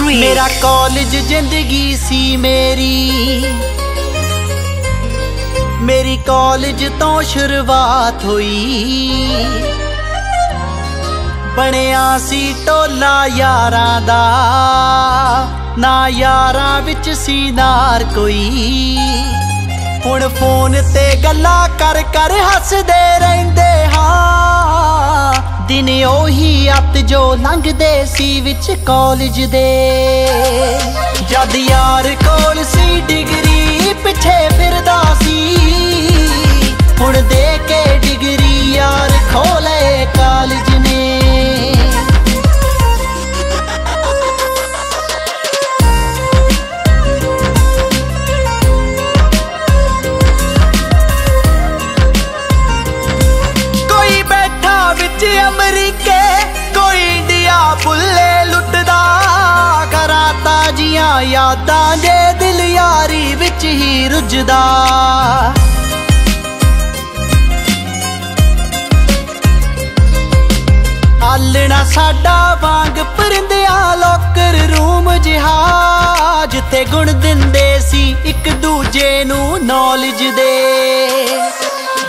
Sweet. मेरा college जिंदगी सी मेरी कॉलेज तो शुरुआत होई। बनिया सी टोला यारां दा, ना यारां विच सी नार कोई। हुण फोन ते गल्लां कर कर हसदे रहिंदे हां। दिन ओही अत जो लंघदे सी विच कॉलेज दे। जद यार कोल सी डिग्री पिछे फिरदा सी। हुण दे के डिग्री यार खोले कॉलेज ने। कोई बैठा विच अमरीके कोई इंडिया बुल्ले लुटदा। करा ताजियां यादां जे दिल यारी विच ही रुझदा। आलना साडा वांग परिंदिया लॉकर रूम जिहा। जिथे गुण दिंदे सी एक दूजे नू नॉलेज दे।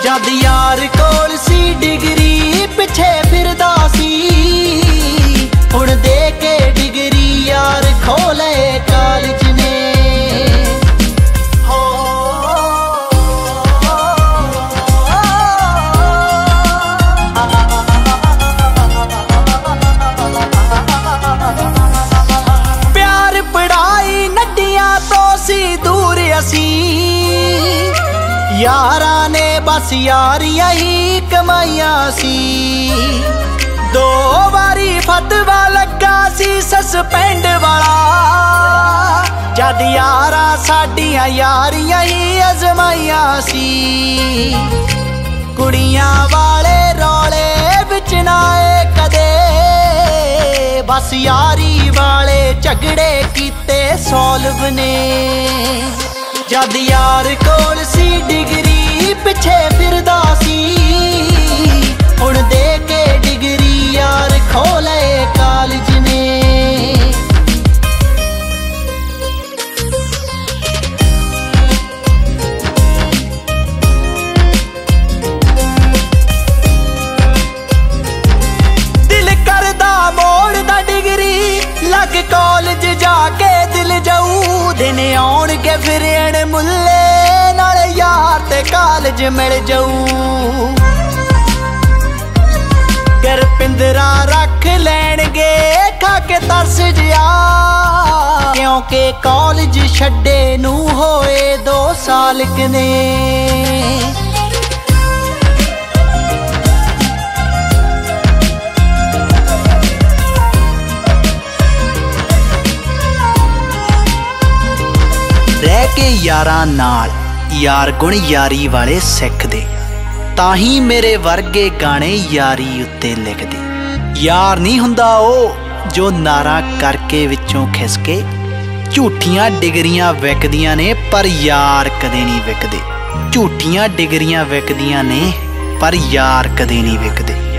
जद यार कोल सी डिग्री पिछे फिरदा सी। हुण दे के डिग्री यार खोले कॉलेज ने। यारा ने बस यारिया ही कमाइया सी। दो बारी फतवा लगा सी सस्पेंड वाला। जद यारा साडिया यारिया ही अजमाइया सी। कुड़ियां वाले रोले विच ना आए कदे। बस यारी वाले झगड़े कीते सॉल्व ने। जद यार कोल सी डिग्री पिछे फिरदा सी। हुण दे के डिग्री यार खोले कॉलेज ने। दिल करदा मोड़ दा डिग्री लग कॉलेज जाके दिल जाऊ। दिन आउण के फिरन मुल्ले नाले यार ते कॉलेज मिल जाऊ। गुरपिंदरा रख लैणगे खाके तरस जिया। क्योंकि कॉलेज छड्डे नू होए 2 साल कने। रह के यारां नाल यार गुण यारी वाले सिख दे। ताही मेरे वर्गे गाने यारी उत्ते लिख दे। यार नहीं हुंदा ओ जो नारा करके विचों खिसके। झूठियां डिग्रियां विकदियां ने पर यार कदे नहीं विकदे। झूठियां डिग्रियां विकदियां ने पर यार कदे नहीं विकदे।